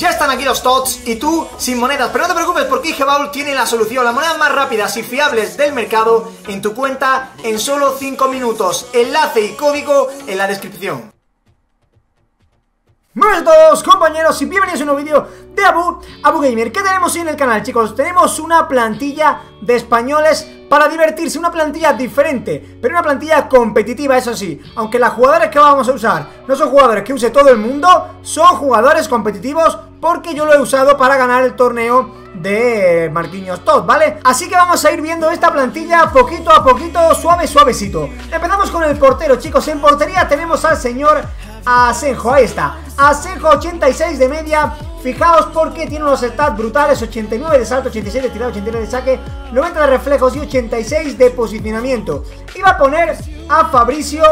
Ya están aquí los TOTS y tú sin monedas, pero no te preocupes porque IGBaul tiene la solución, las monedas más rápidas y fiables del mercado en tu cuenta en solo 5 minutos. Enlace y código en la descripción. Muy buenas a todos, compañeros, y bienvenidos a un nuevo vídeo de Abu Gamer. ¿Qué tenemos hoy en el canal, chicos? Tenemos una plantilla de españoles para divertirse, una plantilla diferente, pero una plantilla competitiva, eso sí. Aunque las jugadoras que vamos a usar no son jugadores que use todo el mundo, son jugadores competitivos porque yo lo he usado para ganar el torneo de Marquinhos TOTS, ¿vale? Así que vamos a ir viendo esta plantilla poquito a poquito, suave, suavecito. Empezamos con el portero, chicos. En portería tenemos al señor Asenjo, ahí está, Asenjo, 86 de media. Fijaos porque tiene unos stats brutales: 89 de salto, 86 de tirada, 89 de saque, 90 de reflejos y 86 de posicionamiento. Iba a poner a Fabricio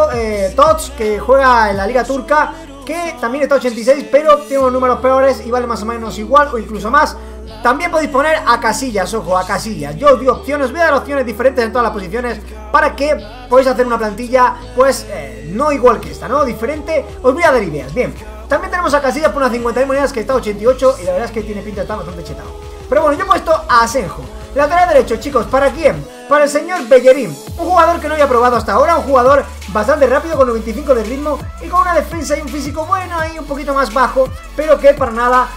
Tots, que juega en la liga turca, que también está 86, pero tiene unos números peores y vale más o menos igual o incluso más. También podéis poner a Casillas, ojo, a Casillas. Yo os doy opciones, voy a dar opciones diferentes en todas las posiciones para que podáis hacer una plantilla, pues, no igual que esta, ¿no? Diferente, os voy a dar ideas, bien. También tenemos a Casillas por unas 50.000 monedas, que está 88, y la verdad es que tiene pinta de estar bastante chetado. Pero bueno, yo he puesto a Asenjo. Lateral derecho, chicos, ¿para quién? Para el señor Bellerín, un jugador que no había probado hasta ahora, un jugador bastante rápido con 95 de ritmo y con una defensa y un físico bueno ahí un poquito más bajo, pero que para nada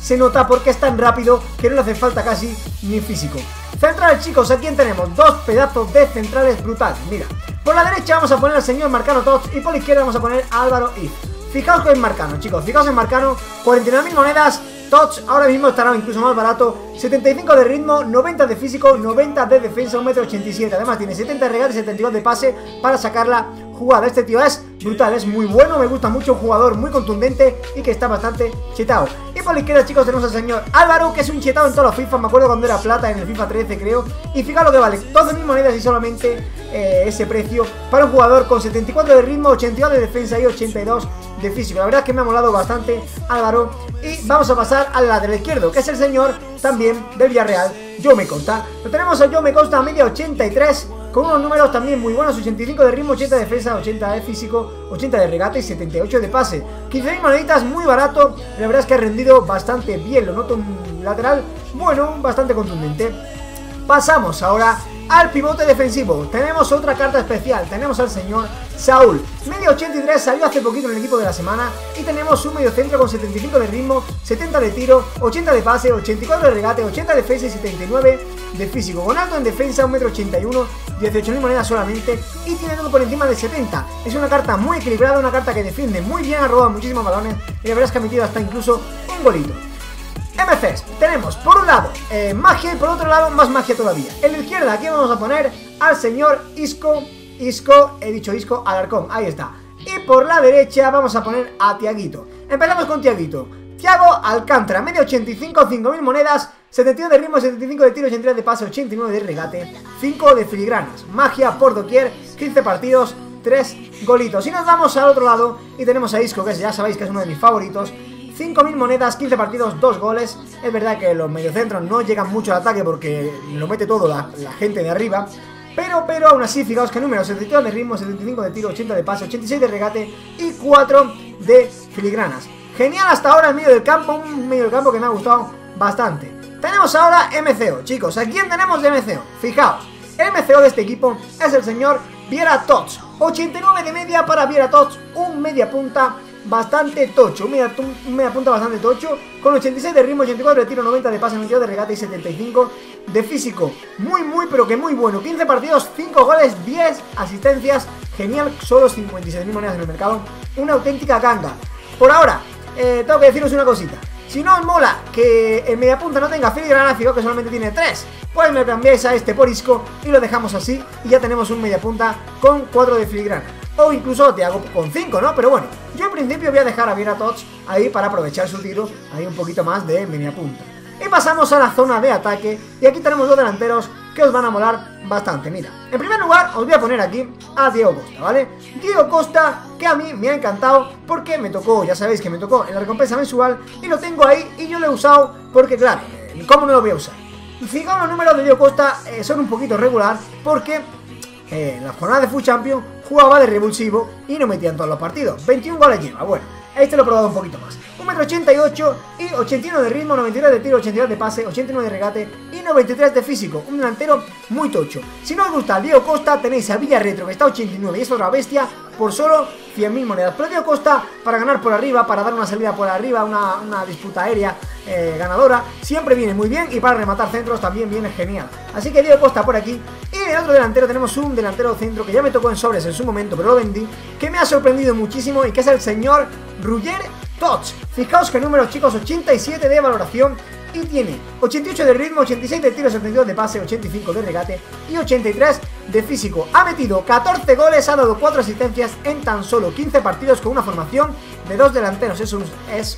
se nota porque es tan rápido que no le hace falta casi ni físico. Central, chicos, aquí tenemos dos pedazos de centrales brutales, mira. Por la derecha vamos a poner al señor Marquinhos TOTS y por la izquierda vamos a poner a Álvaro Iz. Fijaos en Marcano, chicos, fijaos en Marcano, 49.000 monedas. TOTS ahora mismo estará incluso más barato, 75 de ritmo, 90 de físico, 90 de defensa, 1,87 m. Además tiene 70 de regate y 72 de pase para sacar la jugada. Este tío es brutal, es muy bueno, me gusta mucho, un jugador muy contundente y que está bastante chetado. Y por la izquierda, chicos, tenemos al señor Álvaro, que es un chetado en todos los FIFA, me acuerdo cuando era plata en el FIFA 13, creo. Y fijaos lo que vale, 12.000 monedas y solamente ese precio para un jugador con 74 de ritmo, 82 de defensa y 82 de físico. La verdad es que me ha molado bastante Álvaro. Y vamos a pasar al lateral izquierdo, que es el señor también del Villarreal, Jaume Costa. Lo tenemos a Jaume Costa a media 83, con unos números también muy buenos: 85 de ritmo, 80 de defensa, 80 de físico, 80 de regate y 78 de pase. 15.000 moneditas, muy barato. La verdad es que ha rendido bastante bien, lo noto un lateral bueno, bastante contundente. Pasamos ahora al pivote defensivo. Tenemos otra carta especial, tenemos al señor Saúl, medio 83, salió hace poquito en el equipo de la semana. Y tenemos un medio centro con 75 de ritmo, 70 de tiro, 80 de pase, 84 de regate, 80 de defensa y 79 de físico. Con alto en defensa, 1,81 m, 18.000 monedas solamente, y tiene todo por encima de 70. Es una carta muy equilibrada, una carta que defiende muy bien, ha robado muchísimos balones y la verdad es que ha metido hasta incluso un golito. MCs, tenemos por un lado magia y por otro lado más magia todavía. En la izquierda aquí vamos a poner al señor Isco Alarcón, ahí está. Y por la derecha vamos a poner a Tiaguito. Empezamos con Tiaguito, Thiago Alcántara, medio 85, 5.000 monedas, 72 de ritmo, 75 de tiro, 83 de pase, 89 de regate, 5 de filigranas, magia por doquier, 15 partidos, 3 golitos. Y nos vamos al otro lado y tenemos a Isco, que ya sabéis que es uno de mis favoritos, 5.000 monedas, 15 partidos, 2 goles. Es verdad que los mediocentros no llegan mucho al ataque porque lo mete todo la gente de arriba, pero aún así, fijaos qué números: 72 de ritmo, 75 de tiro, 80 de pase, 86 de regate y 4 de filigranas. Genial hasta ahora el medio del campo, un medio del campo que me ha gustado bastante. Tenemos ahora MCO, chicos, ¿a quién tenemos de MCO? Fijaos, el MCO de este equipo es el señor Viera Tots, 89 de media para Viera Tots, un media punta bastante tocho, media punta bastante tocho, con 86 de ritmo, 84 de tiro, 90 de pase, 92 de regate y 75 de físico. Muy pero que muy bueno, 15 partidos, 5 goles, 10 asistencias, genial, solo 56.000 monedas en el mercado, una auténtica ganga. Por ahora, tengo que deciros una cosita: si no os mola que en media punta no tenga filigrana, fijo que solamente tiene 3, pues me cambiáis a este por Isco y lo dejamos así y ya tenemos un media punta con 4 de filigrana. O incluso te hago con 5, ¿no? Pero bueno, yo en principio voy a dejar a Viera Tots ahí para aprovechar su tiro, ahí un poquito más de media punta. Y pasamos a la zona de ataque, y aquí tenemos dos delanteros que os van a molar bastante, mira. En primer lugar, os voy a poner aquí a Diego Costa, ¿vale? Diego Costa, que a mí me ha encantado porque me tocó, ya sabéis que me tocó en la recompensa mensual, y lo tengo ahí, y yo lo he usado porque, claro, ¿cómo no lo voy a usar? Fijaos, los números de Diego Costa son un poquito regular porque en la jornada de FUT Champions jugaba de revulsivo y no metía en todos los partidos. 21 goles lleva, bueno, este lo he probado un poquito más. 1,83 1,88 m y 81 de ritmo, 92 de tiro, 82 de pase, 89 de regate y 93 de físico. Un delantero muy tocho. Si no os gusta Diego Costa, tenéis a Villarretro, que está a 89 y es otra bestia, por solo 100.000 monedas. Pero Diego Costa, para ganar por arriba, para dar una salida por arriba, una disputa aérea ganadora, siempre viene muy bien, y para rematar centros también viene genial. Así que Diego Costa por aquí. Y en el otro delantero tenemos un delantero centro que ya me tocó en sobres en su momento, pero lo vendí, que me ha sorprendido muchísimo, y que es el señor Marquinhos TOTS. Fijaos que números, chicos, 87 de valoración y tiene 88 de ritmo, 86 de tiro, 72 de pase, 85 de regate y 83 de físico. Ha metido 14 goles, ha dado 4 asistencias en tan solo 15 partidos con una formación de 2 delanteros. Es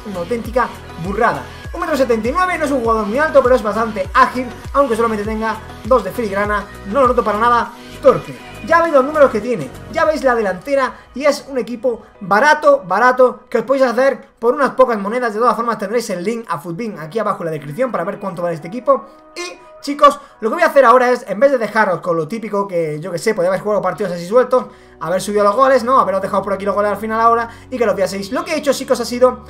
una auténtica burrada. 1,79 m, no es un jugador muy alto, pero es bastante ágil, aunque solamente tenga 2 de filigrana. No lo noto para nada torpe. Ya veis los números que tiene, ya veis la delantera, y es un equipo barato, barato, que os podéis hacer por unas pocas monedas. De todas formas tendréis el link a Futbin aquí abajo en la descripción para ver cuánto vale este equipo. Y chicos, lo que voy a hacer ahora es, en vez de dejaros con lo típico que, yo que sé, podía haber jugado partidos así sueltos, haber subido los goles, ¿no? Haberos dejado por aquí los goles al final ahora y que los veáis. Lo que he hecho, chicos, ha sido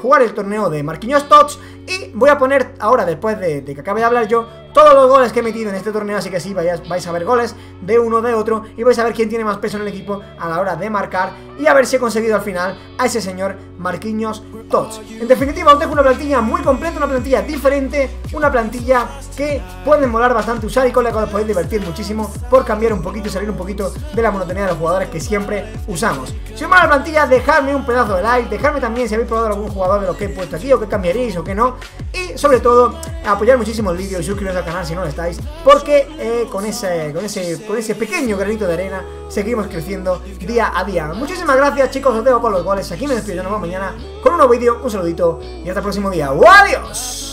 jugar el torneo de Marquinhos TOTS, y voy a poner ahora, después de que acabe de hablar yo, todos los goles que he metido en este torneo. Así que sí, vais a ver goles de uno, de otro, y vais a ver quién tiene más peso en el equipo a la hora de marcar, y a ver si he conseguido al final a ese señor Marquinhos TOTS. En definitiva, os dejo una plantilla muy completa, una plantilla diferente, una plantilla que pueden molar bastante usar y con la que os podéis divertir muchísimo por cambiar un poquito y salir un poquito de la monotonía de los jugadores que siempre usamos. Si os mola la plantilla, dejadme un pedazo de like, dejadme también si habéis probado algún jugador de los que he puesto aquí, o que cambiaréis o que no, y sobre todo apoyar muchísimo el vídeo y suscribiros al canal si no lo estáis, porque con ese pequeño granito de arena seguimos creciendo día a día. Muchísimas gracias, chicos, os dejo con los goles. Aquí me despido, yo nos vemos mañana con un nuevo vídeo. Un saludito y hasta el próximo día. ¡Adiós!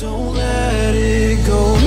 Don't let it go.